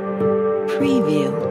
Preview. Preview. Preview.